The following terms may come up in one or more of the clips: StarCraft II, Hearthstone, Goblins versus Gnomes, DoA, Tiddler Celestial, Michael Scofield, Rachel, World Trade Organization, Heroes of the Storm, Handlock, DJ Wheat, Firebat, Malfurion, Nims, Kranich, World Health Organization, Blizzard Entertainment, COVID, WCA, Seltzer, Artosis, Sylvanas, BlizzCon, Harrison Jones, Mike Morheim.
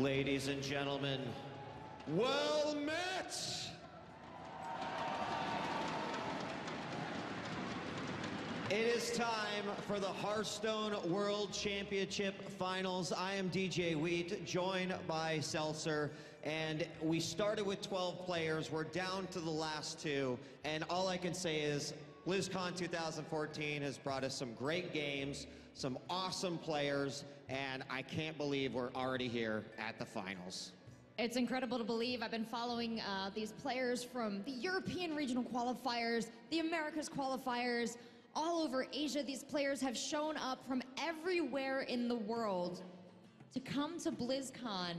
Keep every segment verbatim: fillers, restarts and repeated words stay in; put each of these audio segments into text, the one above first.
Ladies and gentlemen, well met! It is time for the Hearthstone World Championship Finals. I am D J Wheat, joined by Seltzer, and we started with twelve players. We're down to the last two, and all I can say is BlizzCon two thousand fourteen has brought us some great games, some awesome players, and I can't believe we're already here at the finals. It's incredible to believe. I've been following uh, these players from the European regional qualifiers, the Americas qualifiers, all over Asia. These players have shown up from everywhere in the world to come to BlizzCon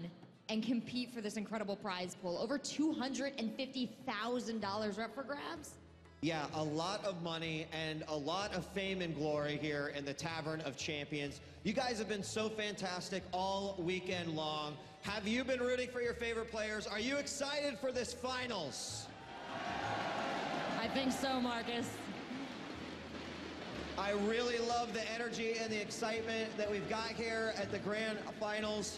and compete for this incredible prize pool. Over two hundred fifty thousand dollars up for grabs. Yeah, a lot of money and a lot of fame and glory here in the Tavern of Champions. You guys have been so fantastic all weekend long. Have you been rooting for your favorite players? Are you excited for this finals? I think so, Marcus. I really love the energy and the excitement that we've got here at the Grand Finals.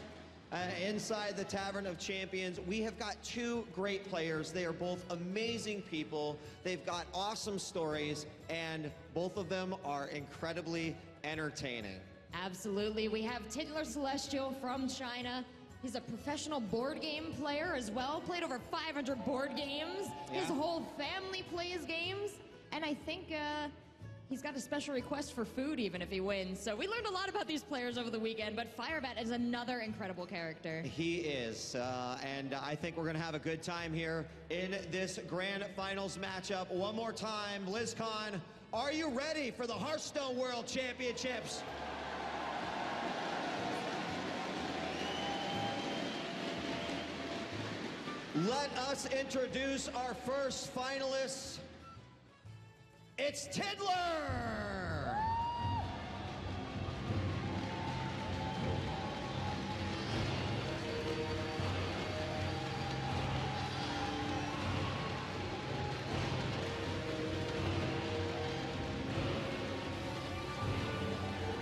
Uh, inside the Tavern of Champions, we have got two great players. They are both amazing people. They've got awesome stories, and both of them are incredibly entertaining. Absolutely. We have Tiddler Celestial from China. He's a professional board game player as well, played over five hundred board games. Yeah. His whole family plays games, and I think uh, he's got a special request for food, even if he wins. So we learned a lot about these players over the weekend, but Firebat is another incredible character. He is, uh, and I think we're going to have a good time here in this Grand Finals matchup. One more time, BlizzCon, are you ready for the Hearthstone World Championships? Let us introduce our first finalists. It's Tiddler!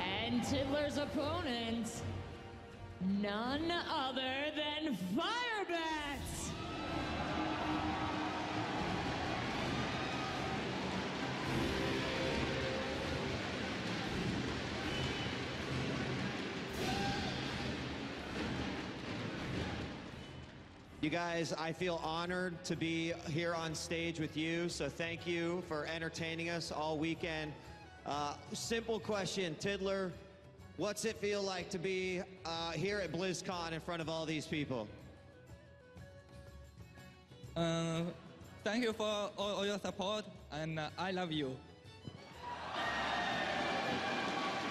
And Tiddler's opponent, none other than Firebat! You guys, I feel honored to be here on stage with you, so thank you for entertaining us all weekend. Uh, simple question, Tiddler, what's it feel like to be uh, here at BlizzCon in front of all these people? Uh, thank you for all, all your support, and uh, I love you.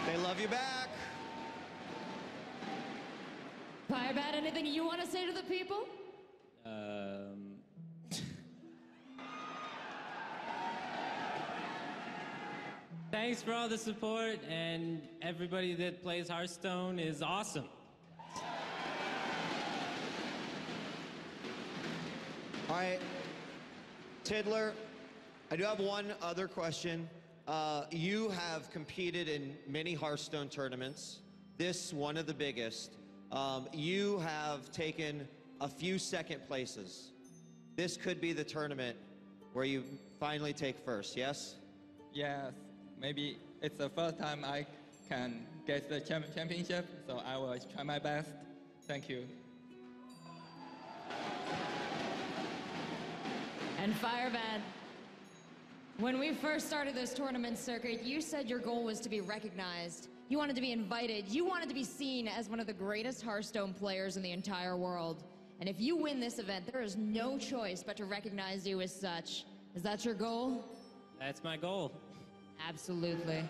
They love you back. Firebat, anything you want to say to the people? Um. Thanks for all the support, and everybody that plays Hearthstone is awesome. All right, Tiddler, I do have one other question. Uh, you have competed in many Hearthstone tournaments, this one of the biggest. Um, you have taken a few second places. This could be the tournament where you finally take first, yes? Yes, maybe it's the first time I can get the championship, so I will try my best. Thank you. And Firebat, when we first started this tournament circuit, you said your goal was to be recognized. You wanted to be invited. You wanted to be seen as one of the greatest Hearthstone players in the entire world. And if you win this event, there is no choice but to recognize you as such. Is that your goal? That's my goal. Absolutely.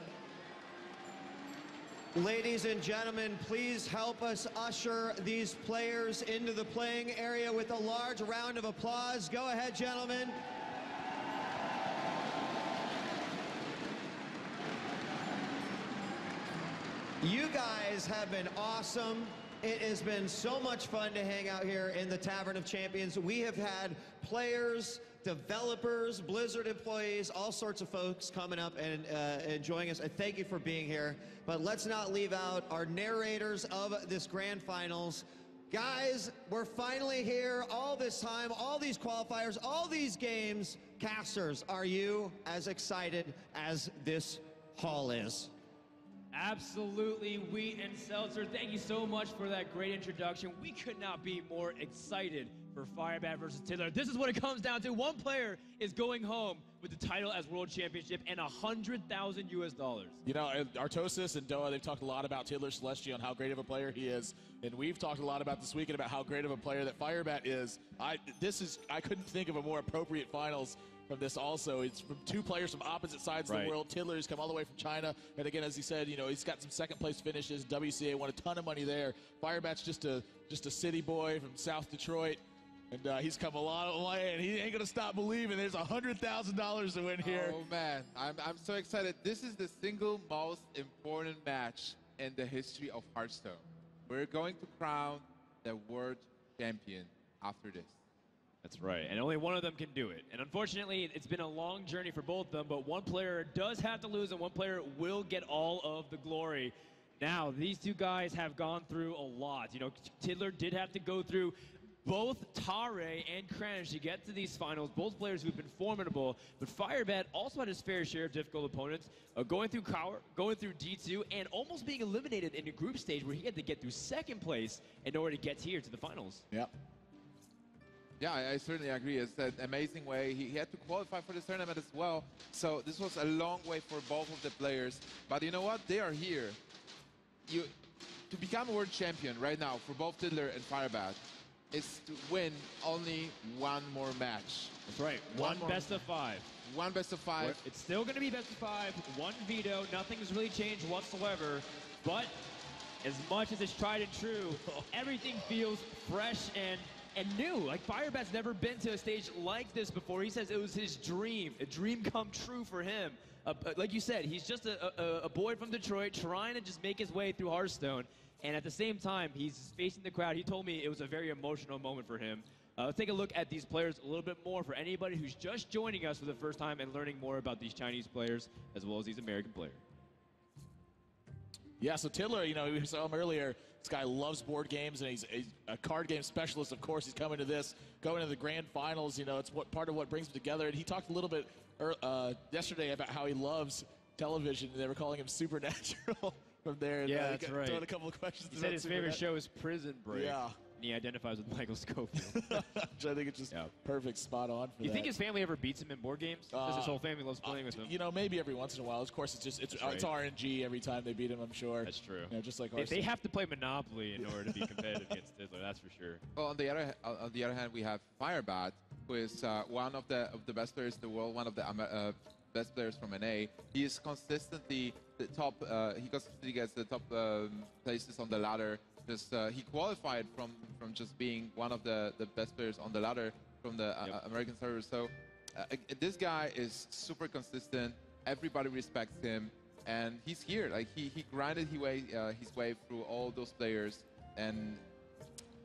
Ladies and gentlemen, please help us usher these players into the playing area with a large round of applause. Go ahead, gentlemen. You guys have been awesome. It has been so much fun to hang out here in the Tavern of Champions. We have had players, developers, Blizzard employees, all sorts of folks coming up and uh, enjoying us. And thank you for being here. But let's not leave out our narrators of this Grand Finals. Guys, we're finally here. All this time, all these qualifiers, all these games. Casters, are you as excited as this hall is? Absolutely, Wheat and Seltzer. Thank you so much for that great introduction. We could not be more excited for Firebat versus Tiddler. This is what it comes down to. One player is going home with the title as world championship and one hundred thousand U S dollars. You know, Artosis and DoA, they've talked a lot about Tiddler Celestial and how great of a player he is. And we've talked a lot about this weekend about how great of a player that Firebat is. I, this is, I couldn't think of a more appropriate finals from this also. It's from two players from opposite sides right. of the world. Tiddler's come all the way from China. And again, as he said, you know, he's got some second place finishes. W C A won a ton of money there. Firebat's just a just a city boy from South Detroit. And uh, he's come a long way, and he ain't gonna stop believing. There's one hundred thousand dollars to win here. Oh man, I'm, I'm so excited. This is the single most important match in the history of Hearthstone. We're going to crown the world champion after this. That's right, and only one of them can do it. And unfortunately, it's been a long journey for both of them, but one player does have to lose, and one player will get all of the glory. Now, these two guys have gone through a lot. You know, Tiddler did have to go through both Tare and Kranich to get to these finals, both players who've been formidable, but Firebat also had his fair share of difficult opponents, uh, going through Kaur, going through D two, and almost being eliminated in a group stage where he had to get through second place in order to get here to the finals. Yep. Yeah, I, I certainly agree. It's an amazing way. He, he had to qualify for this tournament as well, so this was a long way for both of the players. But you know what? They are here. You, to become a world champion right now for both Tiddler and Firebat is to win only one more match. That's right. One, one best of five. One best of five. It's still going to be best of five. One veto. Nothing's really changed whatsoever. But as much as it's tried and true, everything feels fresh and and new. Like, Firebat's never been to a stage like this before. He says it was his dream, a dream come true for him. Uh, like you said, he's just a, a, a boy from Detroit trying to just make his way through Hearthstone. And at the same time, he's facing the crowd. He told me it was a very emotional moment for him. Uh, let's take a look at these players a little bit more for anybody who's just joining us for the first time and learning more about these Chinese players as well as these American players. Yeah, so Tiddler, you know, we saw him earlier. This guy loves board games, and he's, he's a card game specialist. Of course, he's coming to this, going to the grand finals. You know, it's what part of what brings them together. And he talked a little bit uh, yesterday about how he loves television. They were calling him Supernatural from there. Yeah, and, uh, that's right. Throwing a couple of questions. He said his favorite show is Prison Break. Yeah. And he identifies with Michael Scofield. Which I think it's just yeah. perfect, spot on for you that. You think his family ever beats him in board games? Because uh, his whole family loves playing uh, with him. You know, maybe every once in a while. Of course, it's just it's, right. it's R N G every time they beat him, I'm sure. That's true. You know, just like they, they have to play Monopoly in order to be competitive against Tiddler, that's for sure. Well, on the other on the other hand, we have Firebat, who is uh, one of the of the best players in the world, one of the um, uh, best players from N A. He is consistently the top. Uh, he consistently gets the top um, places on the ladder. Just uh, he qualified from from just being one of the the best players on the ladder from the uh, yep. American server. So uh, this guy is super consistent. Everybody respects him, and he's here. Like he he grinded his way uh, his way through all those players and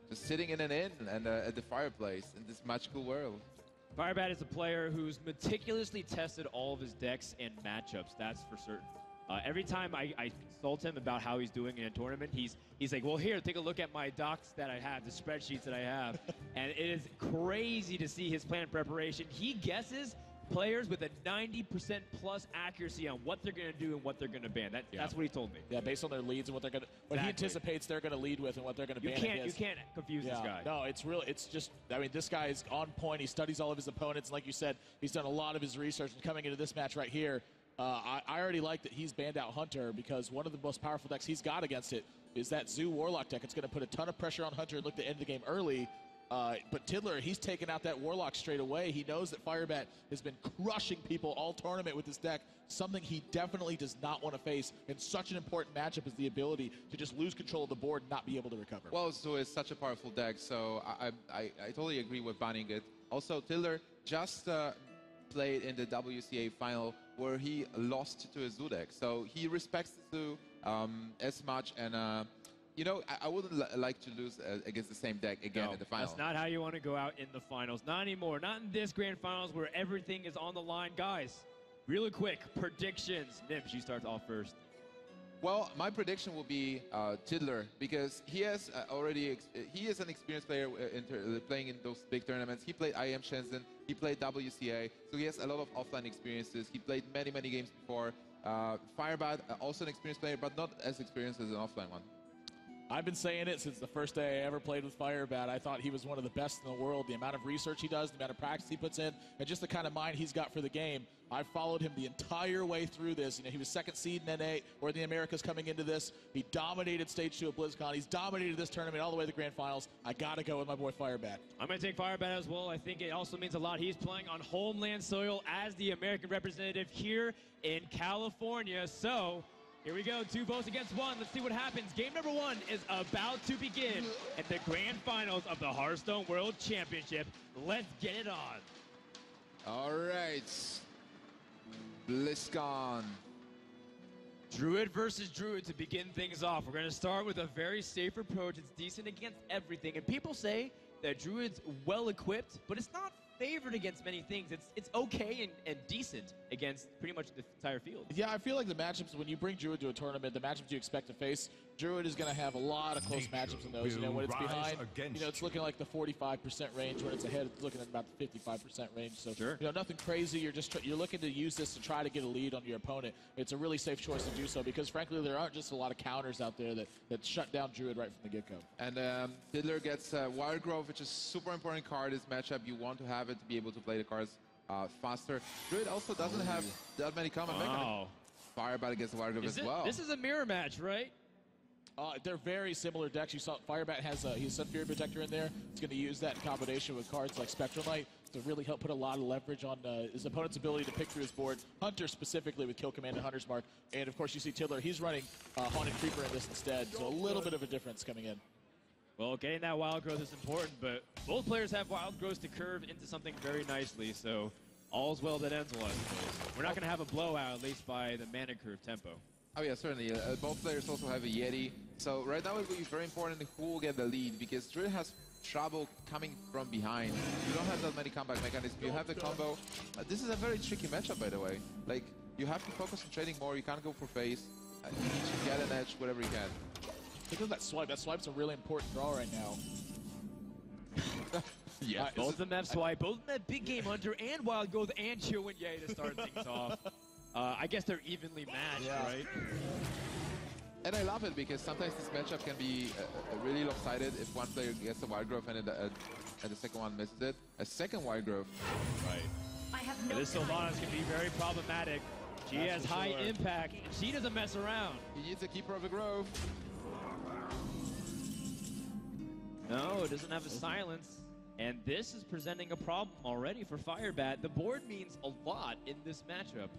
just sitting in an inn and uh, at the fireplace in this magical world. Firebat is a player who's meticulously tested all of his decks and matchups, that's for certain. Uh, every time I, I consult him about how he's doing in a tournament, he's he's like, well, here, take a look at my docs that I have, the spreadsheets that I have. And it is crazy to see his plan and preparation. He guesses players with a ninety percent plus accuracy on what they're going to do and what they're going to ban. That, yeah. That's what he told me. Yeah, based on their leads and what they're going to, what exactly. he anticipates they're going to lead with and what they're going to ban. Can't, you can't confuse yeah. this guy. No, it's really, it's just, I mean, this guy is on point. He studies all of his opponents. Like you said, he's done a lot of his research. And coming into this match right here, uh, I, I already like that he's banned out Hunter because one of the most powerful decks he's got against it is that Zoo Warlock deck. It's going to put a ton of pressure on Hunter and look to end the game early. Uh, but Tiddler, he's taken out that Warlock straight away. He knows that Firebat has been crushing people all tournament with this deck, something he definitely does not want to face in such an important matchup as the ability to just lose control of the board and not be able to recover. Well, Zoo is such a powerful deck, so I, I, I totally agree with banning it. Also, Tiddler just uh, played in the W C A final where he lost to a Zoo deck, so he respects Zoo um, as much and... Uh, You know, I, I wouldn't li like to lose uh, against the same deck again no, in the finals. That's not how you want to go out in the finals. Not anymore. Not in this grand finals where everything is on the line. Guys, really quick, predictions. Nims, you start off first. Well, my prediction will be uh, Tiddler, because he has uh, already, ex he is an experienced player in playing in those big tournaments. He played I M Shenzhen, he played W C A, so he has a lot of offline experiences. He played many, many games before. Uh, Firebat, uh, also an experienced player, but not as experienced as an offline one. I've been saying it since the first day I ever played with Firebat. I thought he was one of the best in the world. The amount of research he does, the amount of practice he puts in, and just the kind of mind he's got for the game. I followed him the entire way through this. You know, he was second seed in N A, or the Americas coming into this. He dominated stage two at BlizzCon. He's dominated this tournament all the way to the grand finals. I got to go with my boy Firebat. I'm going to take Firebat as well. I think it also means a lot. He's playing on homeland soil as the American representative here in California. So here we go, two votes against one. Let's see what happens. Game number one is about to begin at the grand finals of the Hearthstone World Championship. Let's get it on. All right. BlizzCon. Druid versus Druid to begin things off. We're going to start with a very safe approach. It's decent against everything. And people say that Druid's well-equipped, but it's not favored against many things. It's it's okay and, and decent against pretty much the entire field. Yeah, I feel like the matchups, when you bring Druid to a tournament, the matchups you expect to face, Druid is going to have a lot of close matchups in those. You know, when it's behind, you know, it's looking like the forty-five percent range. When it's ahead, it's looking at about the fifty-five percent range. So, sure. You know, nothing crazy. You're just you're looking to use this to try to get a lead on your opponent. It's a really safe choice to do so because, frankly, there aren't just a lot of counters out there that, that shut down Druid right from the get-go. And um, Tiddler gets uh, Wire Grove, which is a super important card in this matchup. You want to have it to be able to play the cards uh, faster. Druid also doesn't oh. have that many common wow. mechanisms. Firebat against the Wire Grove as well. This is a mirror match, right? Uh, they're very similar decks. You saw Firebat has a he's Sun Fury Protector in there. He's going to use that in combination with cards like Spectrum Light to really help put a lot of leverage on uh, his opponent's ability to pick through his board. Hunter specifically with Kill Command and Hunter's Mark. And, of course, you see Tiddler. He's running uh, Haunted Creeper in this instead. So a little bit of a difference coming in. Well, getting that Wild Growth is important, but both players have Wild Growth to curve into something very nicely. So all's well that ends well. We're not going to have a blowout, at least by the mana curve tempo. Oh yeah, certainly. Uh, both players also have a Yeti. So right now it will be very important who will get the lead, because Druid has trouble coming from behind. You don't have that many comeback mechanisms. You have the combo. Uh, this is a very tricky matchup, by the way. Like, you have to focus on trading more. You can't go for face. Uh, you need to get an edge, whatever you can. Look at that swipe. That swipe's a really important draw right now. Yeah, uh, both of them have swipe. Both of them have big game hunter and Wild Gold and Chiu and Ye to start things off. Uh, I guess they're evenly matched, yeah. right? And I love it because sometimes this matchup can be uh, really lopsided if one player gets a Wild Growth and, uh, and the second one misses it. A second Wild Growth. Right. I have no this Sylvanas can be very problematic. She That's has high sure. impact. She doesn't mess around. He needs a Keeper of the Grove. No, it doesn't have a silence. And this is presenting a problem already for Firebat. The board means a lot in this matchup.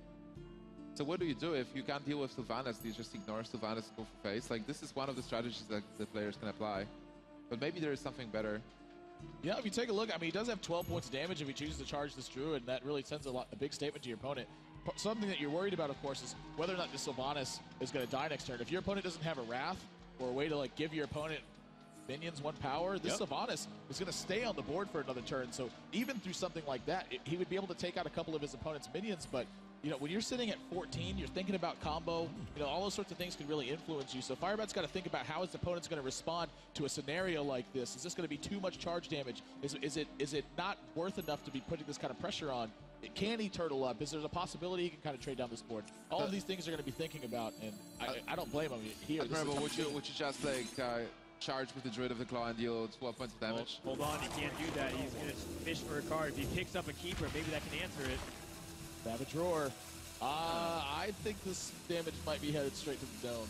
So what do you do if you can't deal with Sylvanas? Do you just ignore Sylvanas and go for face? Like, this is one of the strategies that the players can apply. But maybe there is something better. Yeah, if you take a look, I mean, he does have twelve points of damage if he chooses to charge this Druid, and that really sends a, lot, a big statement to your opponent. Something that you're worried about, of course, is whether or not the Sylvanas is going to die next turn. If your opponent doesn't have a Wrath or a way to, like, give your opponent minions one power, this yep. Sylvanas is going to stay on the board for another turn. So even through something like that, it, he would be able to take out a couple of his opponent's minions, but you know, when you're sitting at fourteen, you're thinking about combo. You know, all those sorts of things could really influence you. So Firebat's got to think about how his opponent's going to respond to a scenario like this. Is this going to be too much charge damage? Is, is it is it not worth enough to be putting this kind of pressure on? Can he turtle up? Is there a possibility he can kind of trade down this board? All uh, of these things are going to be thinking about, and I, uh, I don't blame him here. Remember, would you, would you just, like, uh, charge with the Druid of the Claw and deal twelve points of damage? Hold, hold on, he can't do that. He's going to fish for a card. If he picks up a Keeper, maybe that can answer it. Have a drawer. Uh, I think this damage might be headed straight to the dome.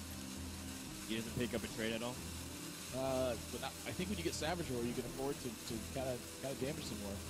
He doesn't pick up a trade at all? Uh, but not, I think when you get Savage Roar, you can afford to kind of kind of damage some more.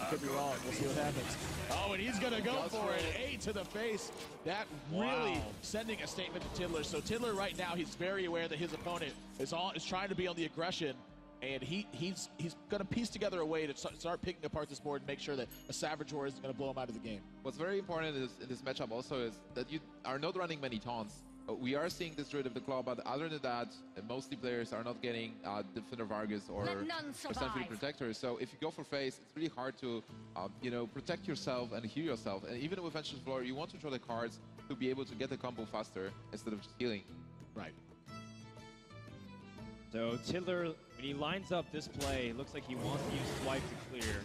Uh, Could be wrong. We'll see what happens. Oh, and he's going to go for it. A to the face. That really wow. sending a statement to Tiddler. So Tiddler right now, he's very aware that his opponent is, on, is trying to be on the aggression. And he, he's, he's going to piece together a way to start picking apart this board and make sure that a Savage War isn't going to blow him out of the game. What's very important is, in this matchup also is that you are not running many taunts. we are seeing this rid of the claw, but other than that, mostly players are not getting uh, Defender Vargas or, or Sentry Protector. So if you go for face, it's really hard to, um, you know, protect yourself and heal yourself. And even with Ancient Floor, you want to draw the cards to be able to get the combo faster instead of just healing. Right. So Tiddler, when he lines up this play, looks like he wants to use Swipe to clear.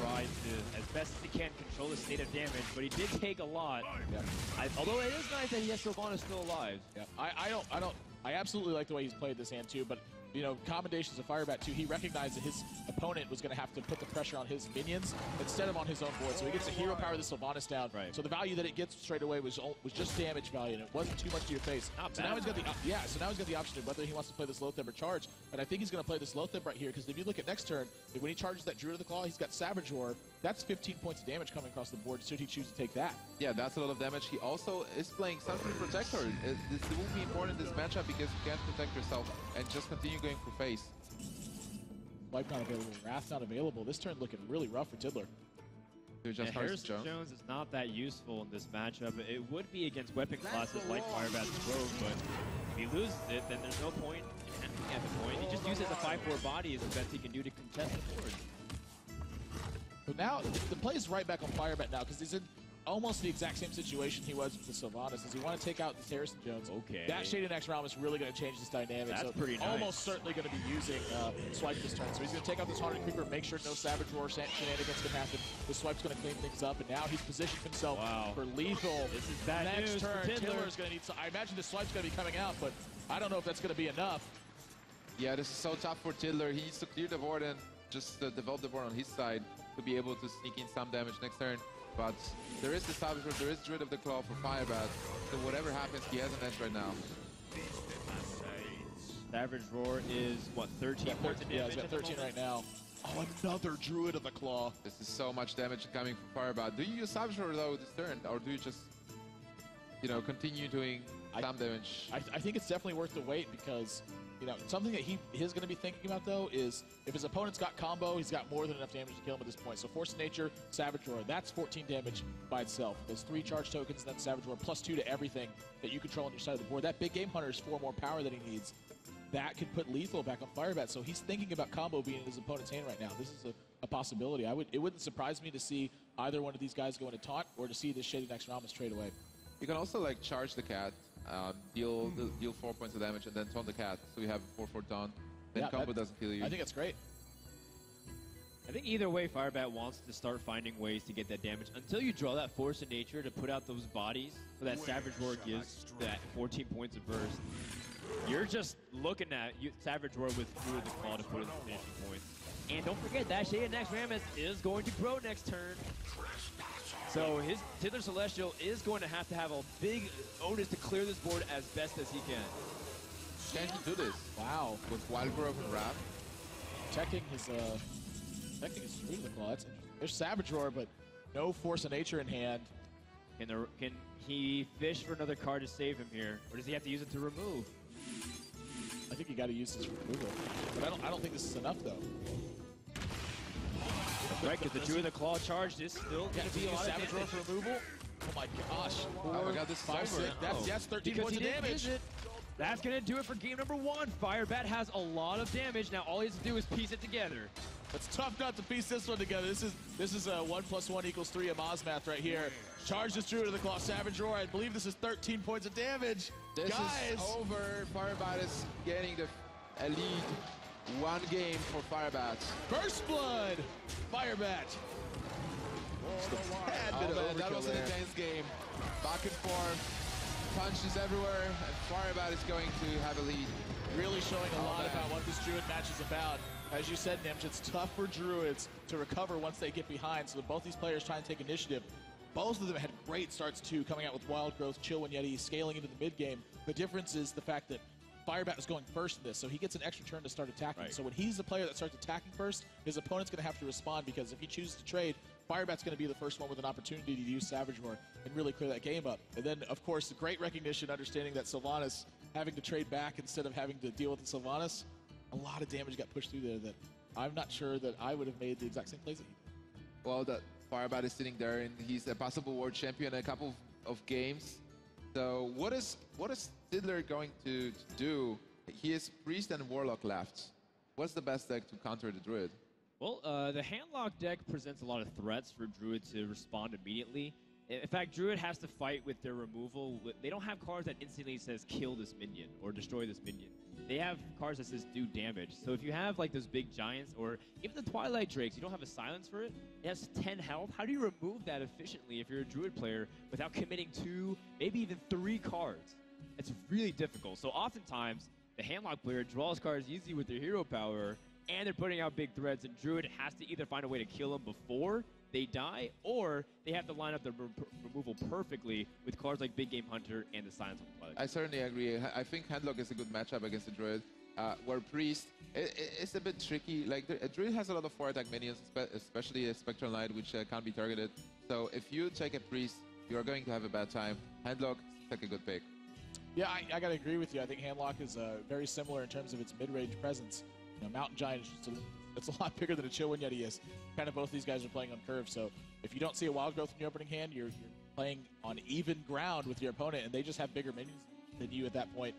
Tries to, as best as he can, control the state of damage, but he did take a lot. Yeah. I, although it is nice that he has Sylvanas still alive. Yeah. I, I don't, I don't, I absolutely like the way he's played this hand too. But you know, commendations of Firebat too. He recognized that his opponent was going to have to put the pressure on his minions instead of on his own board, so he gets to hero power the Sylvanas down. Right. So the value that it gets straight away was was just damage value, and it wasn't too much to your face. Not so bad. Now he's got the yeah. So now he's got the option of whether he wants to play this Lotheb or charge, and I think he's going to play this Lotheb right here, because if you look at next turn, when he charges that Druid of the Claw, he's got Savage War. That's fifteen points of damage coming across the board. Should he choose to take that? Yeah, that's a lot of damage. He also is playing Sentry Protector. It, this it will be important in this matchup because you can't protect yourself and just continue going for face. Wipe not available, Wrath not available. This turn looking really rough for Tiddler. Just yeah, Harrison Jones. Jones is not that useful in this matchup. It would be against weapon classes like Firebat's Rogue, but if he loses it, then there's no point in at the point. He just uses a five four body as the best he can do to contest the board. So now, the play is right back on Firebat now, because he's in almost the exact same situation he was with the Sylvanas, since you want to take out this Harrison Jones. Okay. That Shaded Axe Realm is really going to change this dynamic. That's so pretty nice. Almost certainly going to be using uh, Swipe this turn. So he's going to take out this Haunted Creeper, make sure no Savage Roar shenanigans can happen. The Swipe's going to clean things up, and now he's positioned himself wow. for lethal. This is bad next news turn. Tiddler is going to need some. I imagine the Swipe's going to be coming out, but I don't know if that's going to be enough. Yeah, this is so tough for Tiddler. He needs to clear the board and just uh, develop the board on his side to be able to sneak in some damage next turn. But there is the Savage Roar, there is Druid of the Claw for Firebat, so whatever happens, he has an edge right now. Savage Roar is, what, thirteen points of damage? Yeah, he's got thirteen right now. Oh, another Druid of the Claw. This is so much damage coming from Firebat. Do you use Savage Roar, though, this turn, or do you just, you know, continue doing I, some damage? I, I think it's definitely worth the wait, because you know, something that he is going to be thinking about, though, is if his opponent's got combo, he's got more than enough damage to kill him at this point. So Force of Nature, Savage Roar, that's fourteen damage by itself. There's three charge tokens, and then Savage Roar, plus two to everything that you control on your side of the board. That Big Game Hunter is four more power that he needs. That could put lethal back on Firebat, so he's thinking about combo being in his opponent's hand right now. This is a, a possibility. I would, it wouldn't surprise me to see either one of these guys go into taunt or to see this Shaded Axe Ramos trade away. You can also, like, charge the cat. Um, deal mm. deal four points of damage and then taunt the cat. So we have a four four taunt. Then yeah, combo doesn't kill you. I think that's great. I think either way, Firebat wants to start finding ways to get that damage. Until you draw that Force of Nature to put out those bodies, so that Where Savage Roar gives that fourteen points of burst. You're just looking at you, Savage Roar with Druid of the Claw to put in the finishing points. And don't forget that Shaded Axe Rammus is going to grow next turn. So his Tiddler Celestial is going to have to have a big onus to clear this board as best as he can. Can he do this? Wow, with Wild Growth and Wrath. Checking his, uh, checking his Druid of the Claw. That's interesting. There's Savage Roar, but no Force of Nature in hand. Can, the, can he fish for another card to save him here? Or does he have to use it to remove? I think you got to use this removal. But I don't, I don't think this is enough, though. Right, because the Druid of the Claw charged is still going to be a lot of damage. Savage Roar for removal? Oh my gosh. Oh my god, this is five, six. That's, that's thirteen points of damage. That's going to do it for game number one. Firebat has a lot of damage. Now all he has to do is piece it together. It's tough not to piece this one together. This is this is a one plus one equals three Amaz math right here. Charge this Druid of the Claw, Savage Roar. I believe this is thirteen points of damage. This Guys. is over. Firebat is getting the a lead. One game for Firebat. First blood, Firebat. Oh, that was an intense game. Back and forth, punches everywhere, and Firebat is going to have a lead. Really showing a oh, lot man. about what this Druid match is about. As you said, Nims, it's tough for Druids to recover once they get behind, so both these players trying to take initiative. Both of them had great starts too, coming out with Wild Growth, Chill Wind Yeti, scaling into the mid game. The difference is the fact that Firebat was going first in this, so he gets an extra turn to start attacking. Right. So when he's the player that starts attacking first, his opponent's going to have to respond, because if he chooses to trade, Firebat's going to be the first one with an opportunity to use Savage Roar and really clear that game up. And then, of course, the great recognition, understanding that Sylvanas having to trade back instead of having to deal with the Sylvanas, a lot of damage got pushed through there that I'm not sure that I would have made the exact same plays that he did. Well, that Firebat is sitting there, and he's a possible world champion in a couple of, of games. So what is what is Tiddler going to do? He is Priest and Warlock left. What's the best deck to counter the Druid? Well, uh, the Handlock deck presents a lot of threats for Druid to respond immediately. In fact, Druid has to fight with their removal. They don't have cards that instantly says kill this minion or destroy this minion. They have cards that says do damage. So if you have like those big giants or even the Twilight Drakes, you don't have a silence for it. It has ten health. How do you remove that efficiently if you're a Druid player without committing two, maybe even three cards? It's really difficult. So oftentimes, the Handlock player draws cards easy with their hero power, and they're putting out big threats, and Druid has to either find a way to kill them before they die, or they have to line up the re removal perfectly with cards like Big Game Hunter and the Silence of the Twilight. I certainly agree. I think Handlock is a good matchup against the Druid, uh, where Priest it, it's a bit tricky. Like the, a Druid has a lot of four attack minions, especially a Spectral Knight, which uh, can't be targeted. So if you take a Priest, you are going to have a bad time. Handlock is like a good pick. Yeah, I, I gotta agree with you. I think Handlock is uh, very similar in terms of its mid-range presence. You know, Mountain Giant is just a It's a lot bigger than a Chill Wind Yeti is. Kind of both these guys are playing on curve, so if you don't see a Wild Growth in your opening hand, you're, you're playing on even ground with your opponent, and they just have bigger minions than you at that point.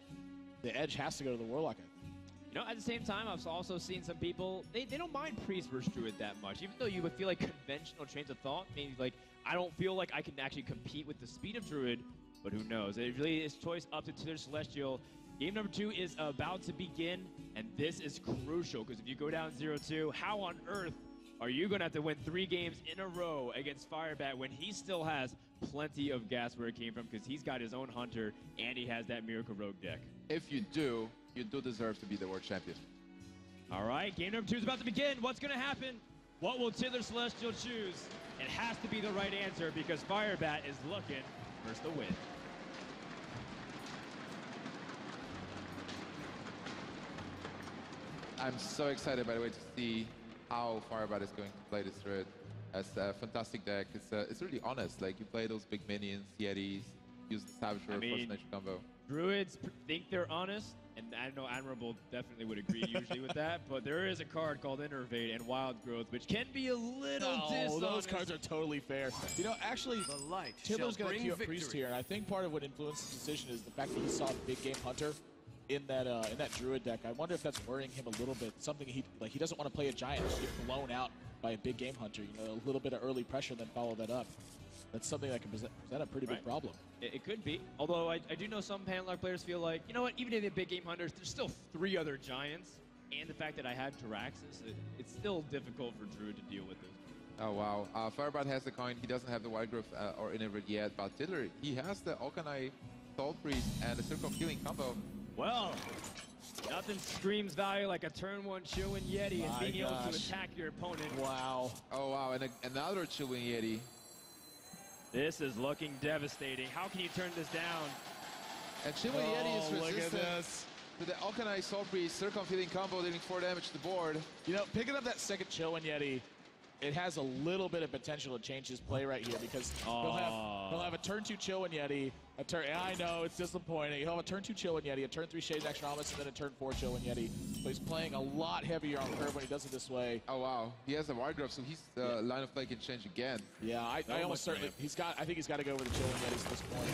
The edge has to go to the Warlock, I think. You know, at the same time, I've also seen some people, they, they don't mind Priest versus Druid that much, even though you would feel like conventional trains of thought, maybe like, I don't feel like I can actually compete with the speed of Druid, but who knows? It really is choice up to Tiddler Celestial. Game number two is about to begin, and this is crucial, because if you go down zero two, how on earth are you going to have to win three games in a row against Firebat when he still has plenty of gas where it came from, because he's got his own Hunter, and he has that Miracle Rogue deck? If you do, you do deserve to be the world champion. All right, game number two is about to begin. What's going to happen? What will Tiddler Celestial choose? It has to be the right answer, because Firebat is looking for the win. I'm so excited, by the way, to see how Firebat is going to play this Druid. It's a fantastic deck. It's uh, it's really honest. Like, you play those big minions, Yetis, use the Savage Roar, Force of Nature combo. Druids think they're honest, and I know Admirable definitely would agree usually with that, but there is a card called Innervate and Wild Growth, which can be a little no, dishonest. Those cards are totally fair. You know, actually, Tiddler's going to queue up Priest here, and I think part of what influenced the decision is the fact that he saw the Big Game Hunter in that uh, in that Druid deck. I wonder if that's worrying him a little bit. Something he like he doesn't want to play a Giant and get blown out by a Big Game Hunter. You know, a little bit of early pressure, then follow that up. That's something that can present a pretty right. big problem. It, it could be. Although I, I do know some Handlock players feel like, you know what, even if they're Big Game Hunters, there's still three other Giants, and the fact that I have Taraxis, it, it's still difficult for Druid to deal with this. Oh wow, uh, Firebat has the coin. He doesn't have the Wild Growth uh, or Innervate yet, but Tiddler, he has the Okanai Soul Priest and the Circle of Healing combo. Well, nothing screams value like a turn one Chill Wind Yeti My and being gosh. able to attack your opponent. Wow. Oh wow, and a, another Chill Wind Yeti. This is looking devastating. How can you turn this down? And Chill Wind oh, Yeti is resistant to the Okanai Soul Priest Circle of Healing combo, dealing four damage to the board. You know, picking up that second Chill Wind Yeti, it has a little bit of potential to change his play right here, because oh. he'll, have, he'll have a turn two Chill Wind Yeti, a turn, I know, it's disappointing, he'll have a turn two Chill Wind Yeti, a turn three Shades Astronomist, and then a turn four Chill Wind Yeti. So he's playing a lot heavier on curve when he does it this way. Oh wow, he has a Wild Growth, so his uh, yeah. line of play can change again. Yeah, I, I almost certainly, he's got, I think he's got to go over the Chill Wind Yetis at this point.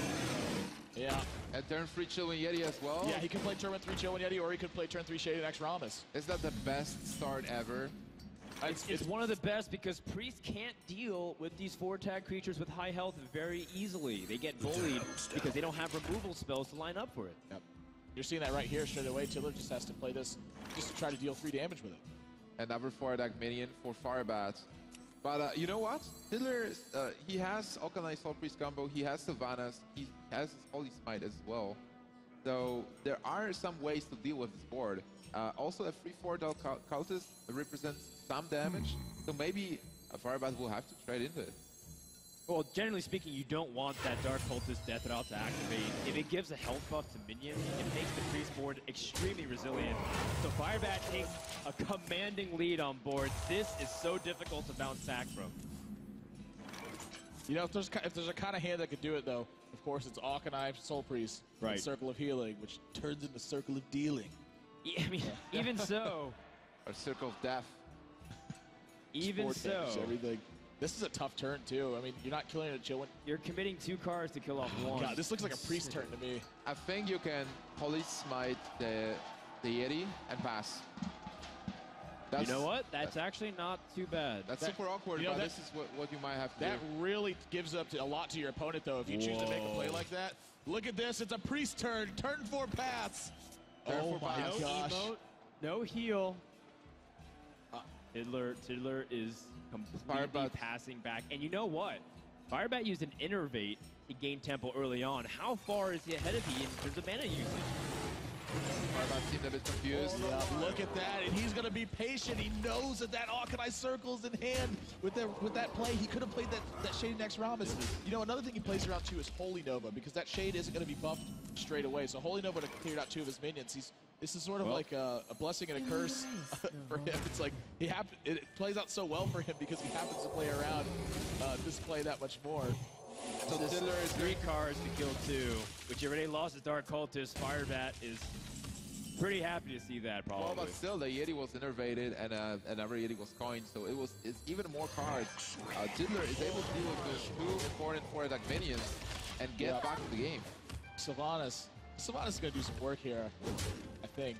Yeah. And turn three Chill Wind Yeti as well? Yeah, he could play turn three Chill Wind Yeti, or he could play turn three Shades Astronomist. Is that the best start ever? It's, it's one of the best, because Priest can't deal with these four-attack creatures with high health very easily. They get bullied because they don't have removal spells to line up for it. Yep. You're seeing that right here straight away. Tiddler just has to play this just to try to deal three damage with it. Another four-attack minion for Firebat. But uh, you know what? Tiddler, uh, he has Okanai Soul Priest combo, he has Sylvanas, he has his Holy Smite as well. So there are some ways to deal with this board. Uh, also, a three four Dull Cultist represents some damage, so maybe a Firebat will have to trade into it. Well, generally speaking, you don't want that Dark Cultist Death Rattle to activate. If it gives a health buff to minions, it makes the Priest board extremely resilient. So Firebat takes a commanding lead on board. This is so difficult to bounce back from. You know, if there's, if there's a kind of hand that could do it, though, of course, it's Okanai Soul Priest, right. Circle of Healing, which turns into Circle of Dealing. I mean, yeah. even so. Or Circle of Death. Even so. Everything. This is a tough turn, too. I mean, you're not killing a Chillin. You're committing two cards to kill off one. God, this looks like a priest turn to me. I think you can police smite the, the Yeti and pass. That's, you know what? That's, that's actually not too bad. That's that, super awkward, you know, but that, this is what, what you might have to that do. That really gives up to, a lot to your opponent, though, if you Whoa. choose to make a play like that. Look at this. It's a priest turn. Turn four pass. Turn oh, four my pass. gosh. No emote, no heal. Tiddler, Tiddler is completely Firebat. passing back. And you know what? Firebat used an Innervate to gain tempo early on. How far is he ahead of you in terms of mana usage? Firebat seemed a bit confused. Oh, yeah. Look at that, and he's going to be patient. He knows that that Arcanine Circle's in hand. With that, with that play, he could have played that, that Shade next Ramos. You know, another thing he plays around too is Holy Nova, because that Shade isn't going to be buffed straight away. So Holy Nova would have cleared out two of his minions. He's This is sort of well, like a, a blessing and a curse for him. It's like he it plays out so well for him because he happens to play around uh, this play that much more. So this Tiddler is three cards to kill two, which you already lost his Dark Cultist. Firebat is pretty happy to see that, probably. Well, but still, the Yeti was innervated and uh, another Yeti was coined, so it was it's even more cards. Uh, Tiddler is able to deal with those two important four attack minions and get yeah. back to the game. Sylvanas. Sylvanas is going to do some work here, I think.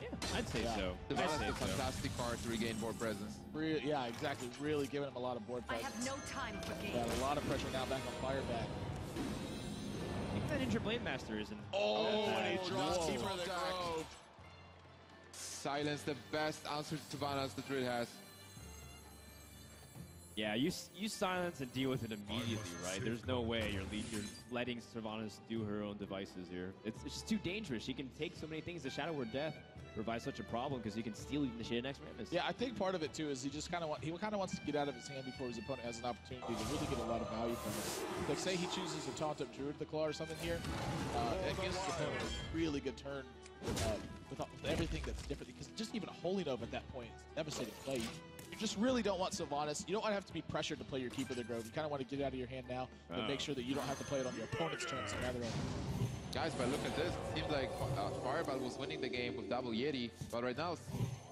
Yeah, I'd say yeah. so. Sylvanas is a fantastic so. card to regain board presence. Re yeah, exactly. Really giving him a lot of board presence. I have no time for games. Yeah, a lot of pressure now back on Firebat. I think that Ninja Blade Master isn't. Oh, and he draws T from the grove. Silence, the best answer to Sylvanas the Druid has. Yeah, you you silence and deal with it immediately, right? There's no way you're, le you're letting Sylvanas do her own devices here. It's, it's just too dangerous. She can take so many things. The Shadow Word Death provides such a problem because he can steal even the Shade next Rammus. Yeah, I think part of it too is he just kind of want, he kind of wants to get out of his hand before his opponent has an opportunity to really get a lot of value from it. Like say he chooses a taunt up Druid the Claw or something here, uh, that gives his opponent a really good turn. Uh, with, all, with everything that's different, because just even Holy Nova at that point is devastating play. You just really don't want Sylvanas. You don't want to have to be pressured to play your Keep of the Grove. You kind of want to get out of your hand now and oh. make sure that you don't have to play it on your opponent's turns. Rather than... Guys, but look at this. It seemed like uh, Firebat was winning the game with double Yeti, but right now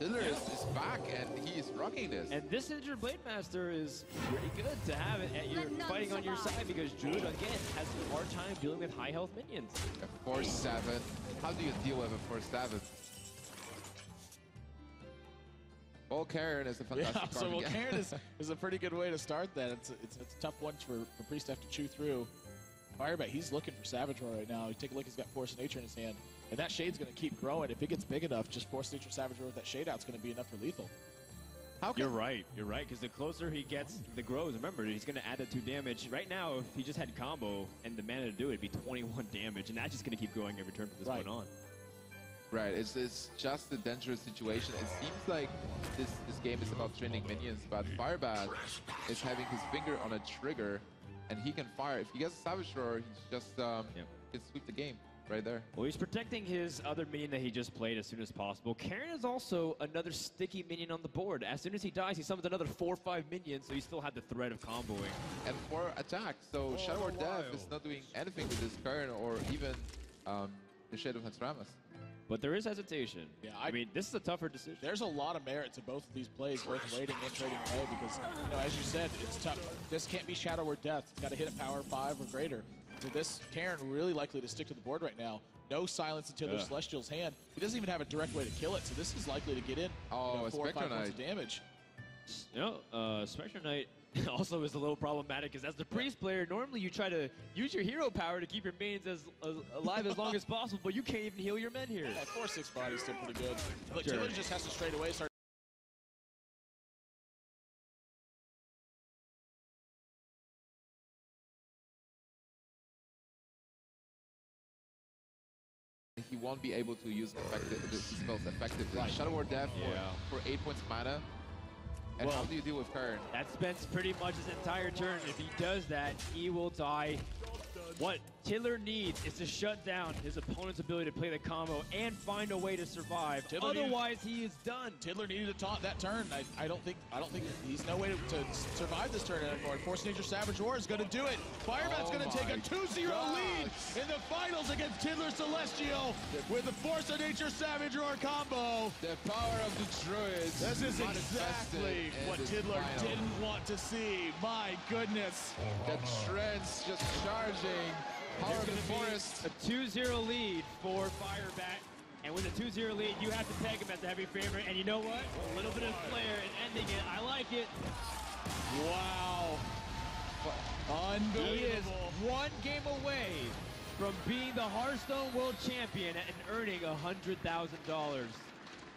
Tiddler is, is back and he is rocking this. And this Ninja Blade Master is pretty good to have it at your fighting on your side because Druid again has a hard time dealing with high health minions. A force seven. How do you deal with a force seven? Volcairn is a fantastic yeah, so card. So Volcairn is, is a pretty good way to start that. It's a, it's, it's a tough one for, for Priest to have to chew through. Firebat, he's looking for Savage Roar right now. You take a look, he's got Force of Nature in his hand. And that Shade's going to keep growing. If it gets big enough, just Force of Nature Savage Roar with that Shade out is going to be enough for lethal. How you're right. You're right, because the closer he gets the grows, remember, he's going to add the two damage. Right now, if he just had combo and the mana to do it, it'd be twenty-one damage. And that's just going to keep growing every turn from this right. point on. Right, it's, it's just a dangerous situation. It seems like this, this game is about training minions, but Firebat is having his finger on a trigger, and he can fire. If he gets a Savage Roar, he just um, yep. can sweep the game right there. Well, he's protecting his other minion that he just played as soon as possible. Karen is also another sticky minion on the board. As soon as he dies, he summons another four or five minions, so he still had the threat of comboing. And four attack, so oh, Shadow or Death is not doing anything to this Karen or even um, the Shade of Hatsramas. But there is hesitation. Yeah, I, I mean, this is a tougher decision. There's a lot of merit to both of these plays, worth waiting and trading away, because, you know, as you said, it's tough. This can't be Shadow or Death. It's got to hit a power five or greater. So this Karen really likely to stick to the board right now. No silence until yeah. there's Celestial's hand. He doesn't even have a direct way to kill it, so this is likely to get in. Oh, you know, four or five points of damage. You know, uh, Spectre Knight also is a little problematic because as the priest player, normally you try to use your hero power to keep your minions as, as alive as long as possible, but you can't even heal your men here. Yeah, four six body's still pretty good. But sure. Tiddler just has to straight away start. He won't be able to use effective, the spells effectively. Right. Shadow War Death yeah. for, for eight points mana. And well, how do you deal with Kern? That spends pretty much his entire turn. If he does that, he will die. What Tiddler needs is to shut down his opponent's ability to play the combo and find a way to survive. Tiddler Otherwise, needed, he is done. Tiddler needed to taunt that turn. I, I don't think I don't think he's no way to, to survive this turn anymore. Force Nature Savage War is going to do it. Firebat's oh going to take a two zero gosh. lead in the finals against Tiddler Celestial with the Force of Nature Savage Roar combo. The power of the Druids. This is exactly exactly what Tiddler didn't want to see. My goodness. The Shreds just charging. Power of the Forest. A two zero lead for Firebat. And with a two zero lead, you have to peg him as the heavy favorite. And you know what? A little bit of flair and ending it. I like it. Wow. Unbelievable. He is one game away from being the Hearthstone World Champion and earning one hundred thousand dollars.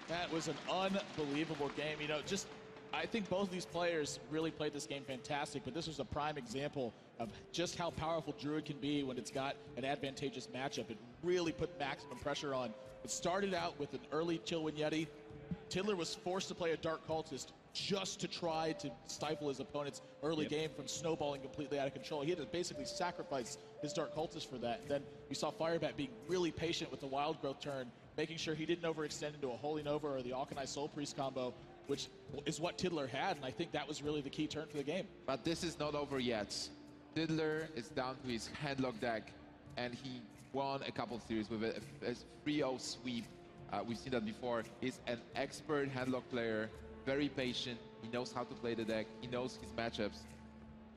That was an unbelievable game. You know, just, I think both of these players really played this game fantastic, but this was a prime example of just how powerful Druid can be when it's got an advantageous matchup. It really put maximum pressure on. It started out with an early Chillwind Yeti. Tiddler was forced to play a Dark Cultist just to try to stifle his opponent's early yep. game from snowballing completely out of control. He had to basically sacrifice his Dark Cultist for that. And then you saw Firebat being really patient with the Wild Growth turn, making sure he didn't overextend into a Holy Nova or the Alkanai Soul Priest combo, which is what Tiddler had, and I think that was really the key turn for the game. But this is not over yet. Tiddler is down to his Headlock deck, and he won a couple series with a three oh sweep. Uh, we've seen that before. He's an expert Headlock player, very patient. He knows how to play the deck. He knows his matchups.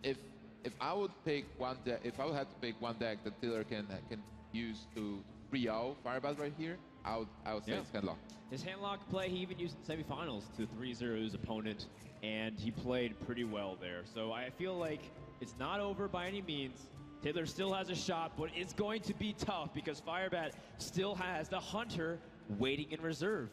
If if I would pick one deck, if I would have to pick one deck that Tiddler can can use to three oh Firebat right here, I would I would say yeah. it's Headlock. His Headlock play, he even used in semifinals to three zero his opponent, and he played pretty well there. So I feel like it's not over by any means. Tiddler still has a shot, but it's going to be tough because Firebat still has the Hunter waiting in reserve.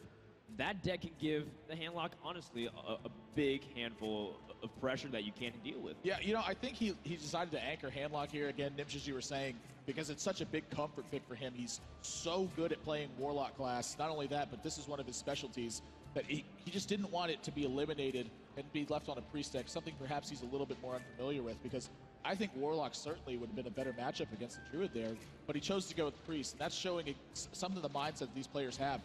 That deck can give the Handlock, honestly, a, a big handful of pressure that you can't deal with. Yeah, you know, I think he, he decided to anchor Handlock here again, Nims, as you were saying, because it's such a big comfort pick for him. He's so good at playing Warlock class. Not only that, but this is one of his specialties. But he, he just didn't want it to be eliminated and be left on a priest deck, something perhaps he's a little bit more unfamiliar with, because I think Warlock certainly would have been a better matchup against the Druid there, but he chose to go with priest, and that's showing some of the mindset these players have.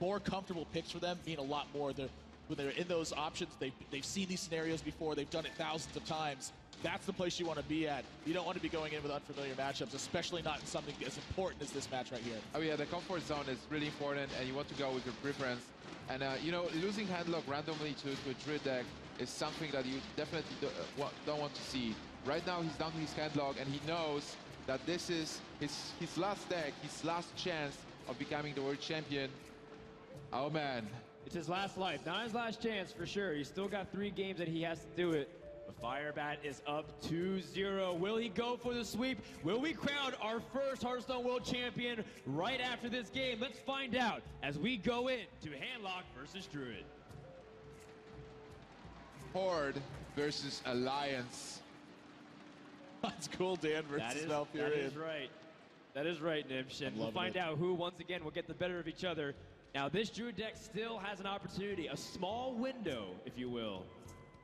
More comfortable picks for them mean a lot more. They're, when they're in those options, they've, they've seen these scenarios before, they've done it thousands of times. That's the place you want to be at. You don't want to be going in with unfamiliar matchups, especially not in something as important as this match right here. Oh yeah, the comfort zone is really important, and you want to go with your preference. And uh, you know, losing Headlock randomly to, to a Druid deck is something that you definitely do, uh, don't want to see. Right now, he's down to his Headlock, and he knows that this is his, his last deck, his last chance of becoming the world champion. Oh man. It's his last life, not his last chance for sure. He's still got three games that he has to do it. But Firebat is up two zero. Will he go for the sweep? Will we crown our first Hearthstone World Champion right after this game? Let's find out as we go in to Handlock versus Druid. Horde versus Alliance. That's cool, Dan versus Malfurion. That is right. That is right, Nimsh. And we'll find it. out who, once again, will get the better of each other. Now, this Druid deck still has an opportunity, a small window, if you will,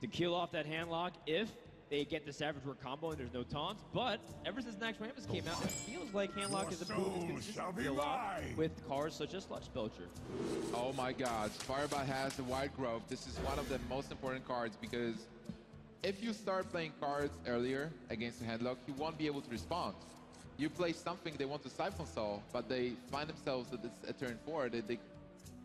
to kill off that Handlock if they get the Savage War combo and there's no taunts. But ever since Nax Ramus came out, it feels like Handlock has improved consistently a lot with cards such as Sludge Belcher. Oh my God, Firebat has the Wild Growth. This is one of the most important cards because if you start playing cards earlier against the Handlock, you won't be able to respond. You play something they want to Siphon Soul, but they find themselves that it's a turn four that they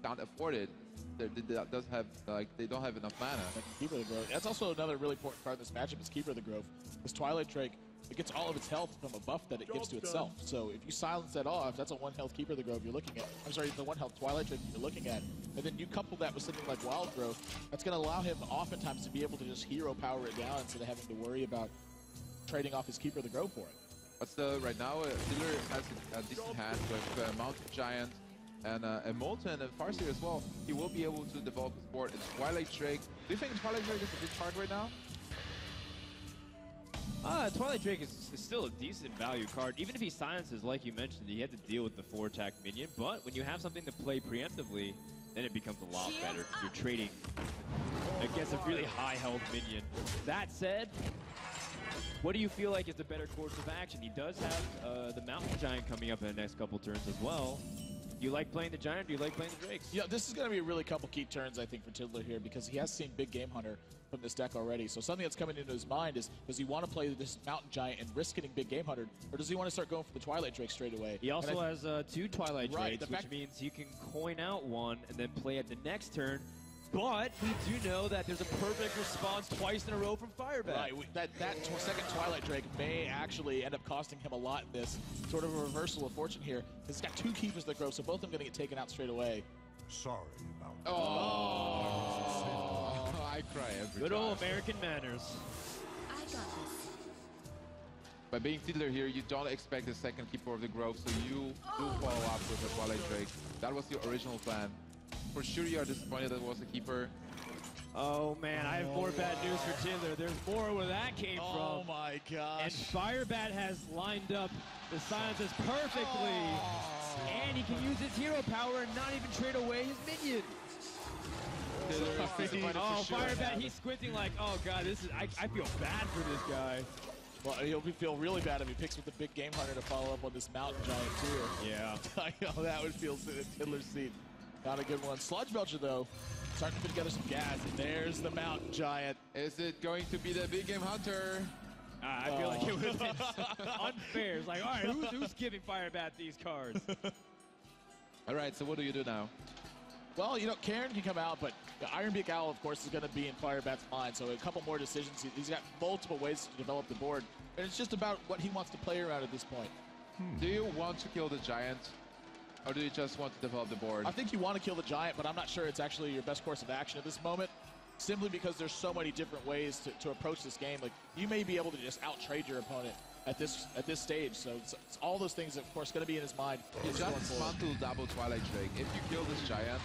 can't afford it. They, they, they, does have, like, they don't have enough mana. Like Keeper of the Grove. That's also another really important part of this matchup is Keeper of the Grove. This Twilight Drake, it gets all of its health from a buff that it gives to itself. So if you silence that off, that's a one health Keeper of the Grove you're looking at. I'm sorry, the one health Twilight Drake you're looking at. And then you couple that with something like Wild Growth, that's going to allow him oftentimes to be able to just hero power it down instead of having to worry about trading off his Keeper of the Grove for it. But still, right now, uh, Tiddler has a, a decent hand with uh, Mountain Giant and uh, a Molten and Farseer as well. He will be able to develop his board. It's Twilight Drake. Do you think Twilight Drake is a good card right now? Uh, Twilight Drake is, is still a decent value card. Even if he silences, like you mentioned, he had to deal with the four attack minion. But when you have something to play preemptively, then it becomes a lot better. You're trading against a really high health minion. That said, what do you feel like is the better course of action? He does have uh, the Mountain Giant coming up in the next couple turns as well. Do you like playing the Giant? Do you like playing the Drakes? Yeah, you know, this is going to be a really couple key turns, I think, for Tiddler here because he has seen Big Game Hunter from this deck already. So something that's coming into his mind is, does he want to play this Mountain Giant and risk getting Big Game Hunter, or does he want to start going for the Twilight Drake straight away? He also has uh, two Twilight Drakes, right, which means you can coin out one and then play at the next turn. But we do know that there's a perfect response twice in a row from Firebat. Right, that, that tw second Twilight Drake may actually end up costing him a lot in this. Sort of a reversal of fortune here. He's got two keepers that grow, so both of them going to get taken out straight away. Sorry about that. Oh, oh I cry every Good time. Old American manners. I got this. By being Tiddler here, you don't expect the second Keeper of the Grove, so you oh. do follow up with a Twilight Drake. That was your original plan. For sure you are disappointed that it was a keeper. Oh man, I have more oh, bad wow. news for Tiddler. There's more where that came oh, from. Oh my gosh. And Firebat has lined up the silences perfectly. Oh. And he can use his hero power and not even trade away his minion. Oh, oh sure. Firebat, he's squinting like, oh god, this is I, I feel bad for this guy. Well, he'll be feel really bad if he picks with the big game hunter to follow up on this mountain giant too. Yeah. I know that would feel in Tiddler's seat. Not a good one. Sludge Belcher, though, starting to put together some gas. And there's the mountain giant. Is it going to be the big game hunter? Uh, I oh. feel like it was unfair. It's like, all right, who's, who's giving Firebat these cards? All right, so what do you do now? Well, you know, Cairn can come out, but the Ironbeak Owl, of course, is going to be in Firebat's mind. So a couple more decisions. He's got multiple ways to develop the board. And it's just about what he wants to play around at this point. Hmm. Do you want to kill the giant? Or do you just want to develop the board? I think you want to kill the giant, but I'm not sure it's actually your best course of action at this moment, simply because there's so many different ways to, to approach this game. Like, you may be able to just out-trade your opponent at this at this stage, so it's, it's all those things, of course, going to be in his mind. You just dismantle double Twilight Drake. If you kill this giant,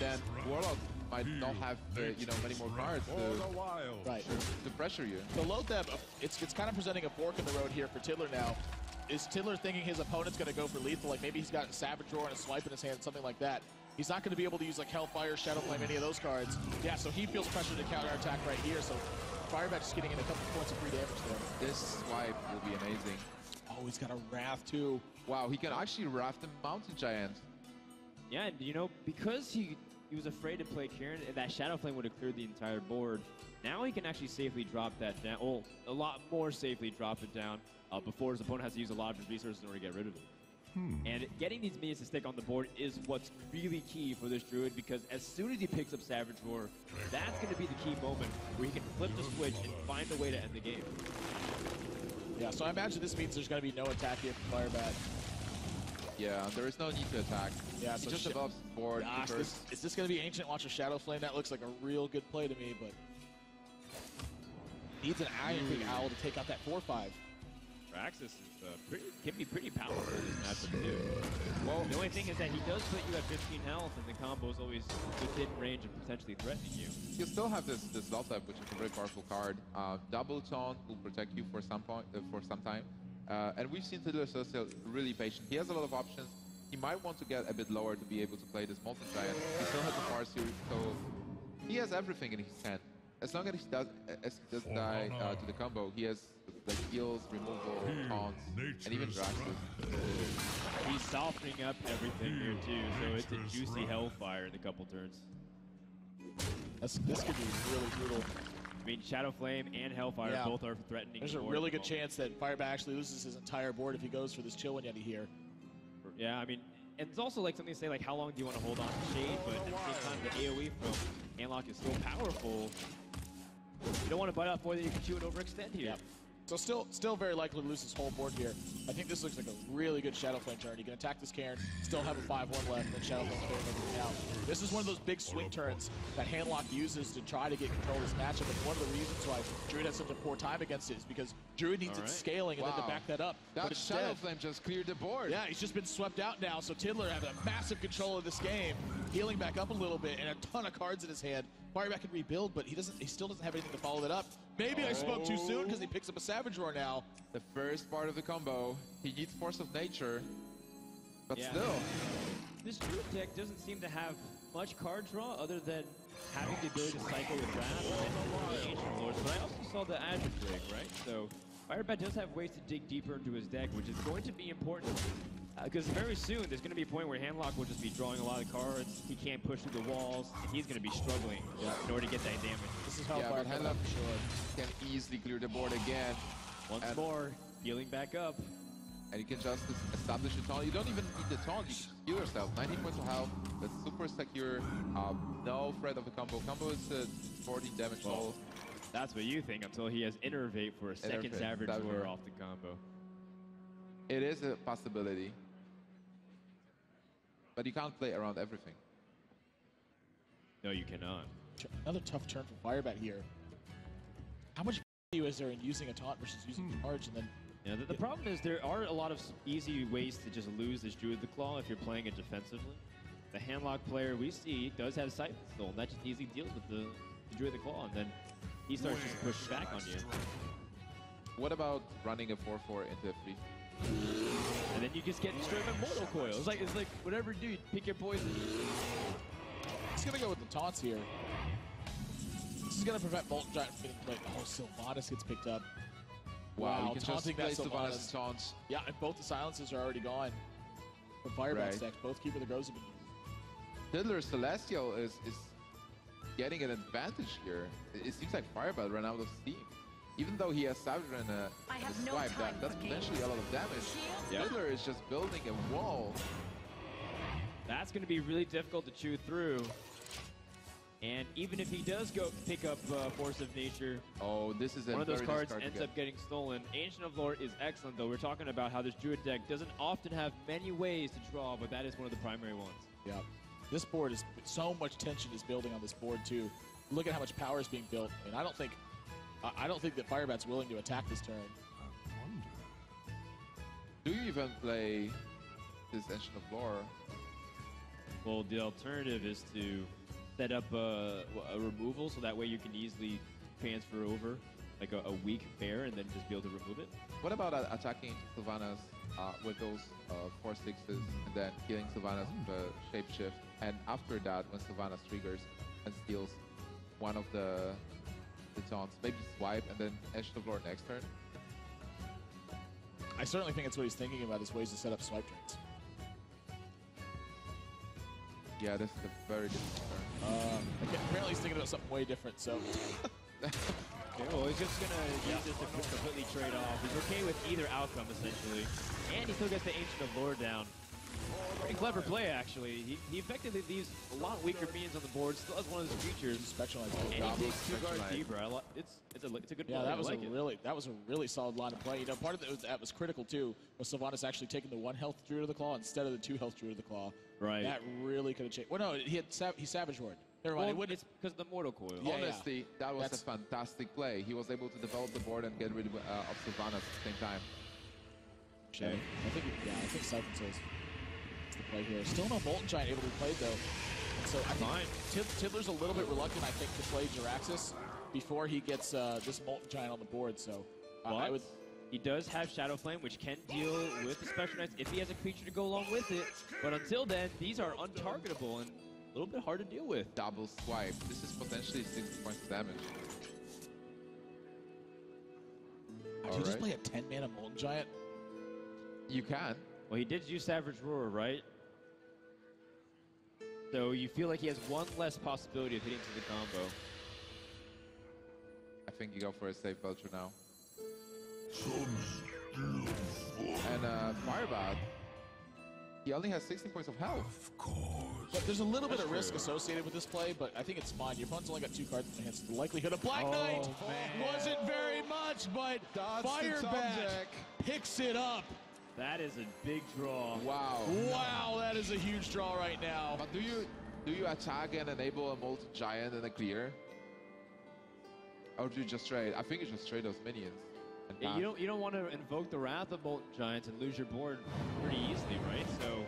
then Warlock might not have uh, you know many more cards to, right. to pressure you. The Lotheb, it's, it's kind of presenting a fork in the road here for Tiddler now. Is Tiddler thinking his opponent's going to go for lethal? Like, maybe he's got a Savage Roar and a Swipe in his hand, something like that. He's not going to be able to use, like, Hellfire, Shadow Flame, any of those cards. Yeah, so he feels pressure to counterattack right here, so Firebat is getting in a couple points of free damage there. This Swipe will be amazing. Oh, he's got a Wrath, too. Wow, he can actually Wrath the Mountain Giant. Yeah, and, you know, because he, he was afraid to play Kieran, that Shadow Flame would have cleared the entire board. Now he can actually safely drop that down. Oh, a lot more safely drop it down. Uh, before his opponent has to use a lot of his resources in order to get rid of it. Hmm. And getting these minions to stick on the board is what's really key for this Druid, because as soon as he picks up Savage Roar, that's going to be the key moment where he can flip the switch and find a way to end the game. Yeah, so I imagine this means there's going to be no attack here from Firebat. Yeah, there is no need to attack. Yeah, so he just above board. Gosh, this, is this going to be Ancient Watch of Shadow Flame? That looks like a real good play to me, but needs an Ironbeak Owl to take out that four five. Axis is, uh, pretty, can be pretty powerful in this matchup too. Well, the only thing is that he does put you at fifteen health, and the combo is always within range of potentially threatening you. You still have this this Lotheb, which is a very powerful card. Uh, Double Taunt will protect you for some point, uh, for some time, uh, and we've seen Tiddler Celestial really patient. He has a lot of options. He might want to get a bit lower to be able to play this Mountain Giant. He still has a far series, so he has everything in his hand. As long as he does, as he does die uh, to the combo, he has like heals, removal, taunts, and even Draxus. He's softening up everything here too, so it's a juicy Hellfire in a couple turns. That's, this could be really brutal. I mean, Shadow Flame and Hellfire yeah. both are threatening. There's a really good chance that Firebat actually loses his entire board if he goes for this Chill Yeti here. Yeah, I mean, and it's also like something to say, like, how long do you want to hold on to Shade? But at the same time, the AoE from Anlock is still powerful. You don't want to bite off more than you can chew and overextend here. Yep. So still still very likely to lose this whole board here. I think this looks like a really good Shadow Flame turn. You can attack this Cairn, still have a five one left, then Shadow Flame turn out. This is one of those big swing turns that Handlock uses to try to get control of this matchup. And one of the reasons why Druid has such a poor time against it is because Druid needs right. its scaling and wow. then to back that up. That Shadow Flame just cleared the board. Yeah, he's just been swept out now. So Tiddler has a massive control of this game, healing back up a little bit, and a ton of cards in his hand. Firebat can rebuild, but he doesn't. He still doesn't have anything to follow that up. Maybe oh. I spoke too soon because he picks up a Savage Roar now. The first part of the combo, he needs Force of Nature, but yeah. still. This Druid deck doesn't seem to have much card draw other than having the ability to cycle with Wrath and the Ancient Lords. But I also saw the Azure Drake, right? So Firebat does have ways to dig deeper into his deck, which is going to be important. Because uh, very soon, there's going to be a point where Handlock will just be drawing a lot of cards, he can't push through the walls, and he's going to be struggling yeah. in order to get that damage. This is how yeah, Handlock sure. can easily clear the board again. Once and more, healing back up. and you can just establish a taunt. You don't even need the taunt, you can heal yourself. nineteen points of health, that's super secure, um, no threat of a combo. Combo is uh, fourteen damage all. That's what you think until he has Innervate for a second's average or off the combo. It is a possibility. But you can't play around everything. No, you cannot. Another tough turn for Firebat here. How much value is there in using a taunt versus using hmm. charge and then... Yeah, the, the problem is there are a lot of easy ways to just lose this Druid the Claw if you're playing it defensively. The Handlock player we see does have Siphon Soul, and that just easily deals with the, the Druid the Claw, and then he starts just pushing back on you. What about running a four four into a three three? And then you just get straight up Mortal Coil. It's like, it's like, whatever, dude, pick your poison. He's gonna go with the taunts here. This is gonna prevent Molten Giant from getting played. Oh, Sylvanas gets picked up. Wow, wow, you can just play Sylvanas and taunts. Yeah, and both the silences are already gone. From Firebat's deck, both Keeper of the Groves have been used. Tiddler Celestial is, is getting an advantage here. It, it seems like Firebat ran out of steam. Even though he has Savage and a, I have a swipe, no that, that's potentially a lot of damage. Yep. Tiddler is just building a wall. That's going to be really difficult to chew through. And even if he does go pick up uh, Force of Nature, oh, this is one of those cards card ends up getting stolen. Ancient of Lore is excellent, though. We're talking about how this Druid deck doesn't often have many ways to draw, but that is one of the primary ones. Yeah. This board is... So much tension is building on this board, too. Look at how much power is being built, and I don't think... I don't think that Firebat's willing to attack this turn. I wonder. Do you even play this Ancient of Lore? Well, the alternative is to set up a, a removal, so that way you can easily transfer over like a, a weak bear and then just be able to remove it. What about uh, attacking Sylvanas uh, with those uh, four sixes and then killing Sylvanas with a shapeshift? And after that, when Sylvanas triggers and steals one of the... the taunts, maybe swipe and then Ancient of Lore next turn. I certainly think that's what he's thinking about, is ways to set up swipe turns. Yeah, this is a very different turn. Uh, okay, apparently he's thinking about something way different, so... okay, well, he's just going to use this to completely trade off. He's okay with either outcome, essentially. And he still gets the Ancient of Lore down. Pretty clever play, actually. He, he effectively leaves a lot weaker minions on the board. Still has one of his creatures. Specialized. And he takes two guards deeper. I lo it's it's a it's a good. Yeah, play. that was like a it. really that was a really solid line of play. You know, part of that was, that was critical too. Was Sylvanas actually taking the one health Druid of the Claw instead of the two health Druid of the Claw? Right. That really could have changed. Well, no, he had sav he Savage Ward. Never mind. Well, it it's because of the Mortal Coil. Yeah, Honestly, yeah. that was That's a fantastic play. He was able to develop the board and get rid of, uh, of Sylvanas at the same time. Okay. I think yeah, I think Siphon says. To play here. Still no Molten Giant able to be played, though. And so I think Tiddler's a little bit reluctant, I think, to play Jiraxis before he gets uh, this Molten Giant on the board. So uh, I would. He does have Shadow Flame, which can deal with the Special Knights if he has a creature to go along with it. But until then, these are untargetable and a little bit hard to deal with. Double swipe. This is potentially sixty points of damage. Did you just play a ten mana Molten Giant? You can. Well, he did use Savage Roar, right? So you feel like he has one less possibility of hitting to the combo. I think you go for a safe Belcher now. And uh, Firebat, he only has sixteen points of health. Of course. But there's a little That's bit of risk true. associated with this play, but I think it's fine. Your opponent's only got two cards in their hands. The likelihood of Black Knight oh, wasn't very much, but Firebat picks it up. That is a big draw. Wow. Wow, that is a huge draw right now. But do you do you attack and enable a Molten Giant and a clear? Or do you just trade? I think you just trade those minions. Yeah, you don't you don't want to invoke the Wrath of Molten Giants and lose your board pretty easily, right? So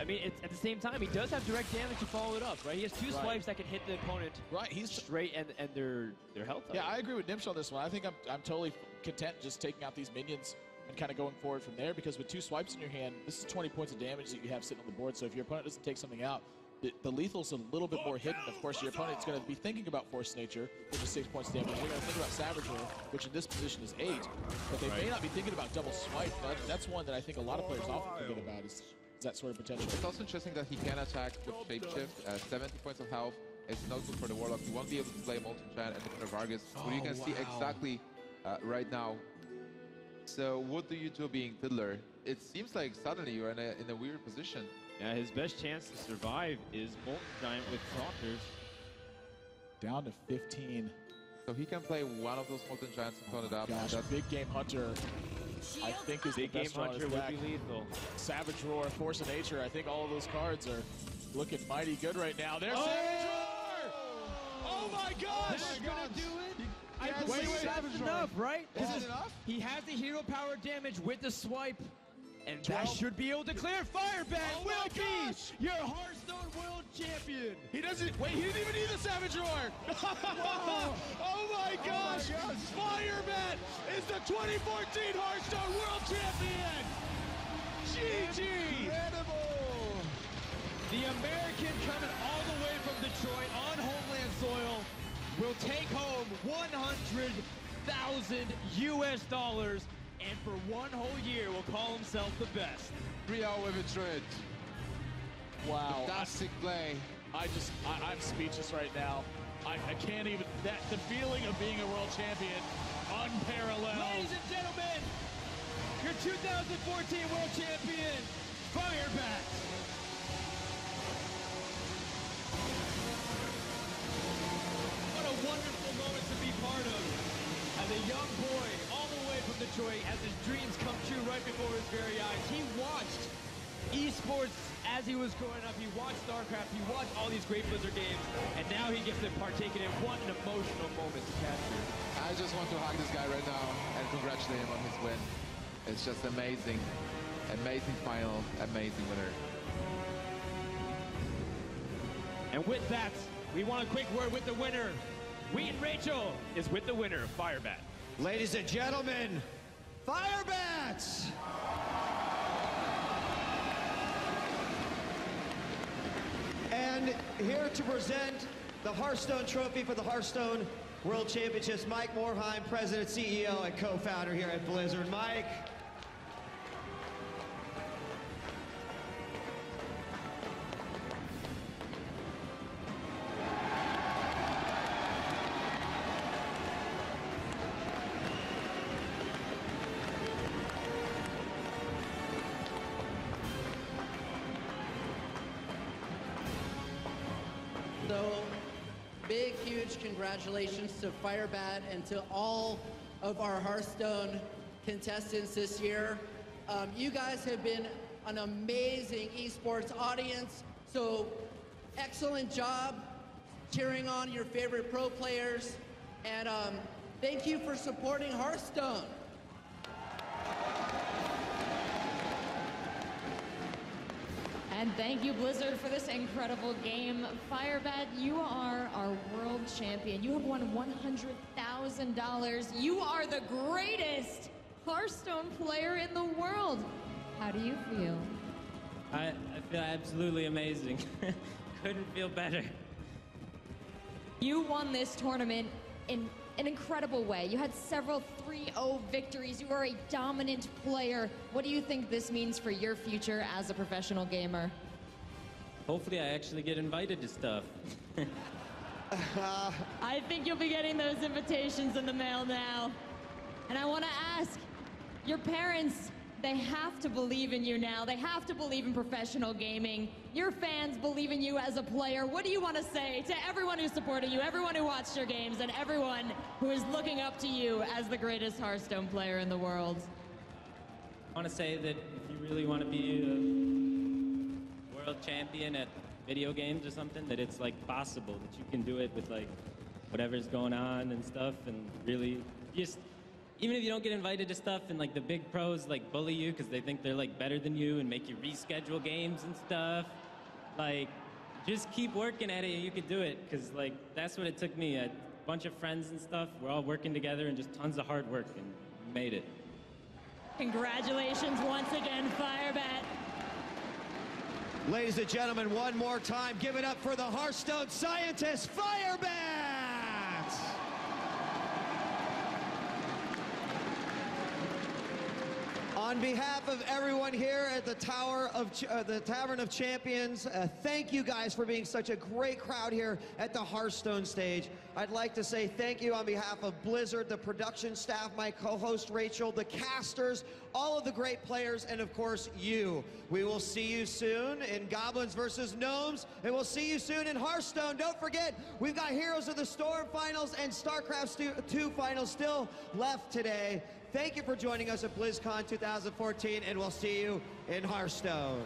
I mean, it's, at the same time, he does have direct damage to follow it up, right? He has two right. swipes that can hit the opponent right. He's straight and, and their their health. Yeah, I agree with Nims on this one. I think I'm I'm totally content just taking out these minions and kind of going forward from there, because with two swipes in your hand, this is twenty points of damage that you have sitting on the board. So if your opponent doesn't take something out, the, the lethal's a little bit more hidden. Of course, your opponent's going to be thinking about Force Nature, which is six points of damage. They're going to think about Savage Roar, which in this position is eight. But they right. may not be thinking about double swipe. That, that's one that I think a lot of players often forget about, is, is that sort of potential. It's also interesting that he can attack with Shapeshift, uh, seventy points of health. It's not good for the Warlock. You won't be able to play Molten Giant and Vargas, who oh, you can wow. see exactly uh, right now. So what do you do being Tiddler? It seems like suddenly you're in a, in a weird position. Yeah, his best chance to survive is Molten Giant with Proctors. Down to fifteen. So he can play one of those Molten Giants and oh turn it up. Gosh, that's Big Game Hunter. I think is Big the best Game Hunter would be lethal. Savage Roar, Force of Nature. I think all of those cards are looking mighty good right now. There's oh! Savage Roar! Oh my gosh! That's gonna do it. I yeah, believe wait, that's enough, right? This is enough? He has the hero power damage with the swipe. And that twelve should be able to clear. Firebat oh will be your Hearthstone World Champion. He doesn't, wait, he didn't even need the Savage Roar. Oh my gosh. Oh Firebat is the twenty fourteen Hearthstone World Champion. G G. Incredible. The American coming all the way from Detroit on homeland soil will take home one hundred thousand U S dollars, and for one whole year will call himself the best. Three hour trade. Wow. Fantastic play. I just, I, I'm speechless right now. I, I can't even, that the feeling of being a world champion, unparalleled. Ladies and gentlemen, your two thousand fourteen world champion, Firebat. A wonderful moment to be part of as a young boy all the way from Detroit, as his dreams come true right before his very eyes. He watched esports as he was growing up. He watched StarCraft, he watched all these great Blizzard games, and now he gets to partake in it. What an emotional moment to capture. I just want to hug this guy right now and congratulate him on his win. It's just amazing, amazing final, amazing winner. And with that, we want a quick word with the winner. Wheat and Rachel is with the winner of Firebat. Ladies and gentlemen, Firebats! And here to present the Hearthstone Trophy for the Hearthstone World Championships, Mike Morheim, President, C E O, and co-founder here at Blizzard. Mike. Congratulations to Firebat and to all of our Hearthstone contestants this year. Um, you guys have been an amazing esports audience, so excellent job cheering on your favorite pro players, and um, thank you for supporting Hearthstone. And thank you, Blizzard, for this incredible game. Firebat, you are our world champion. You have won one hundred thousand dollars. You are the greatest Hearthstone player in the world. How do you feel? I, I feel absolutely amazing. Couldn't feel better. You won this tournament in an incredible way. You had several three oh victories. You are a dominant player. What do you think this means for your future as a professional gamer? Hopefully I actually get invited to stuff. uh, I think you'll be getting those invitations in the mail now. And I want to ask, your parents, they have to believe in you now. They have to believe in professional gaming. Your fans believe in you as a player. What do you want to say to everyone who supported you, everyone who watched your games, and everyone who is looking up to you as the greatest Hearthstone player in the world? I want to say that if you really want to be a world champion at video games or something, that it's like possible, that you can do it with like whatever's going on and stuff, and really just, even if you don't get invited to stuff and like the big pros like bully you because they think they're like better than you and make you reschedule games and stuff, like just keep working at it and you can do it, because like that's what it took me. A bunch of friends and stuff, we're all working together and just tons of hard work, and made it. Congratulations once again, Firebat. Ladies and gentlemen, one more time, give it up for the Hearthstone scientist, Firebat! On behalf of everyone here at the Tower of Ch uh, the Tavern of Champions, uh, thank you guys for being such a great crowd here at the Hearthstone stage. I'd like to say thank you on behalf of Blizzard, the production staff, my co-host Rachel, the casters, all of the great players, and of course you. We will see you soon in Goblins versus Gnomes, and we'll see you soon in Hearthstone. Don't forget, we've got Heroes of the Storm finals and StarCraft two finals still left today. Thank you for joining us at BlizzCon two thousand fourteen, and we'll see you in Hearthstone.